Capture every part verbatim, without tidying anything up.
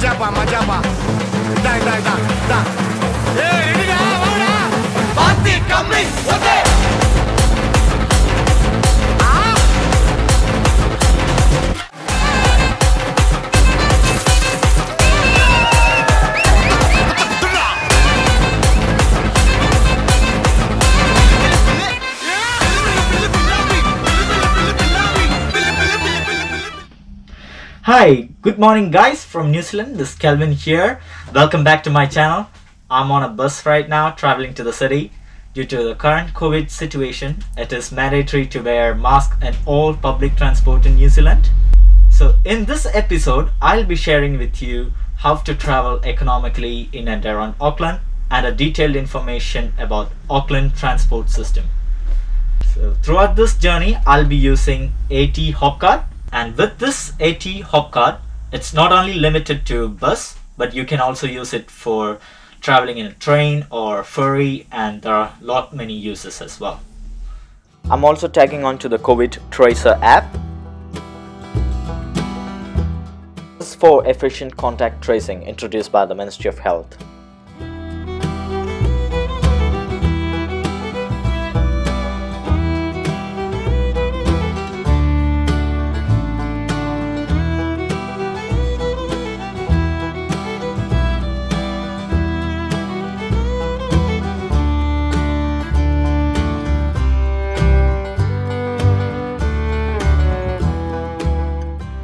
majapa, majapa. Da, da, da, da. Hey, ready na, vada. Party coming, okay. Hi, good morning guys from New Zealand. This is Kelvin here. Welcome back to my channel. I'm on a bus right now traveling to the city. Due to the current COVID situation, it is mandatory to wear masks in all public transport in New Zealand. So in this episode, I'll be sharing with you how to travel economically in and around Auckland and a detailed information about Auckland transport system. So throughout this journey, I'll be using AT Hop card. And with this AT Hop card, it's not only limited to bus, but you can also use it for traveling in a train or ferry, and there are lot many uses as well. I'm also tagging on to the COVID Tracer app. This is for efficient contact tracing introduced by the Ministry of Health.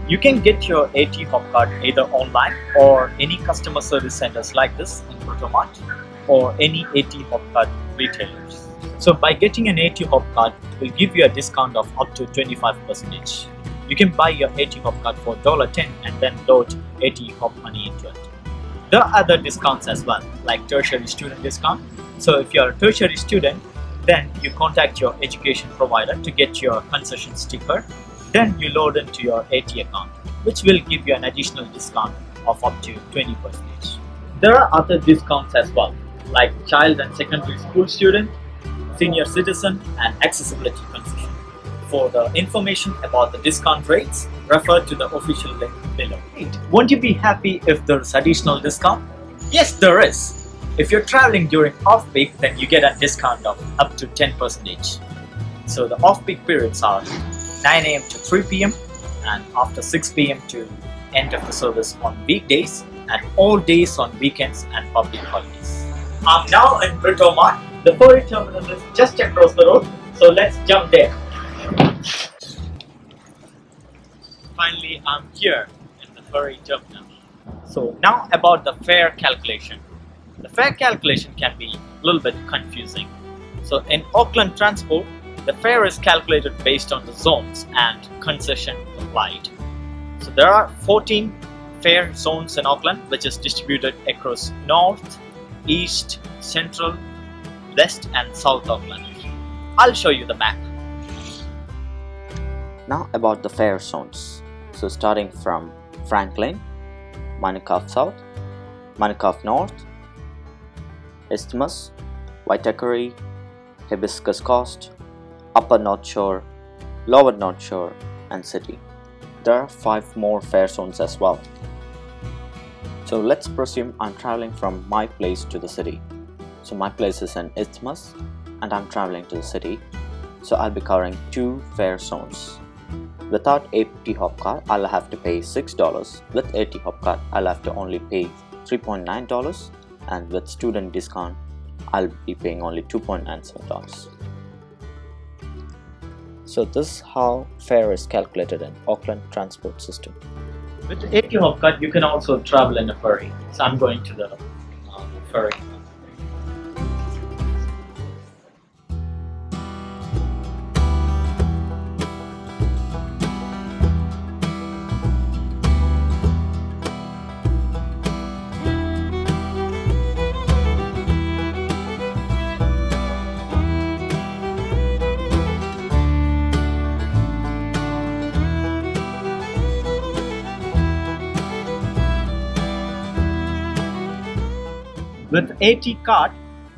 You can get your AT Hop card either online or any customer service centers like this in ProtoMart or any AT Hop card retailers. So by getting an AT Hop card, it will give you a discount of up to twenty-five percent. You can buy your AT Hop card for one dollar ten and then load AT Hop money into it. There are other discounts as well, like tertiary student discount. So if you're a tertiary student, then you contact your education provider to get your concession sticker. Then you load into your AT account, which will give you an additional discount of up to twenty percent. There are other discounts as well, like child and secondary school student, senior citizen and accessibility concession. For the information about the discount rates, refer to the official link below. Won't you be happy if there's additional discount? Yes, there is. If you're traveling during off-peak, then you get a discount of up to ten percent. So the off-peak periods are nine A M to three P M and after six P M to end of the service on weekdays and all days on weekends and public holidays. I'm now in Britomart. The ferry terminal is just across the road, so let's jump there. Finally, I'm here in the ferry terminal. So now about the fare calculation. The fare calculation can be a little bit confusing. So in Auckland Transport, the fare is calculated based on the zones and concession applied. So there are fourteen fare zones in Auckland, which is distributed across North, East, Central, West and South Auckland. I'll show you the map. Now about the fare zones. So starting from Franklin, Manukau South, Manukau North, Isthmus, Waitakere, Hibiscus Coast, Upper North Shore, Lower North Shore and City. There are five more fare zones as well. So let's presume I'm traveling from my place to the city. So my place is in Isthmus and I'm traveling to the city. So I'll be covering two fare zones. Without AT Hop card, I'll have to pay six dollars. With AT Hop card, I'll have to only pay three point nine dollars. And with student discount, I'll be paying only two point nine dollars. So this is how fare is calculated in Auckland transport system. With the AT Hop card, you can also travel in a ferry. So I'm going to the uh, ferry. With AT card,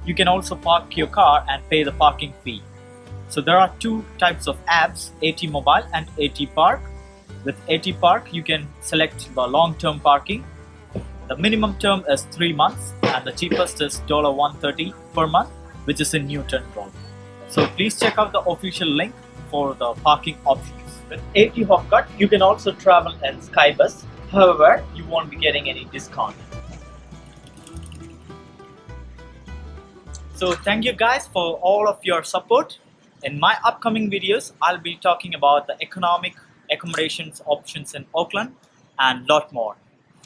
you can also park your car and pay the parking fee. So there are two types of apps, AT Mobile and AT Park. With AT Park, you can select the long-term parking. The minimum term is three months and the cheapest is one dollar thirty per month, which is in Newton Road. So please check out the official link for the parking options. With AT Hop card, you can also travel in Skybus. However, you won't be getting any discount. So thank you guys for all of your support. In my upcoming videos, I'll be talking about the economic accommodations options in Auckland and lot more.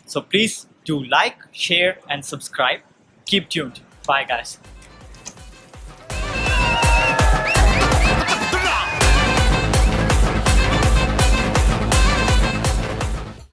So please do like, share and subscribe. Keep tuned. Bye guys.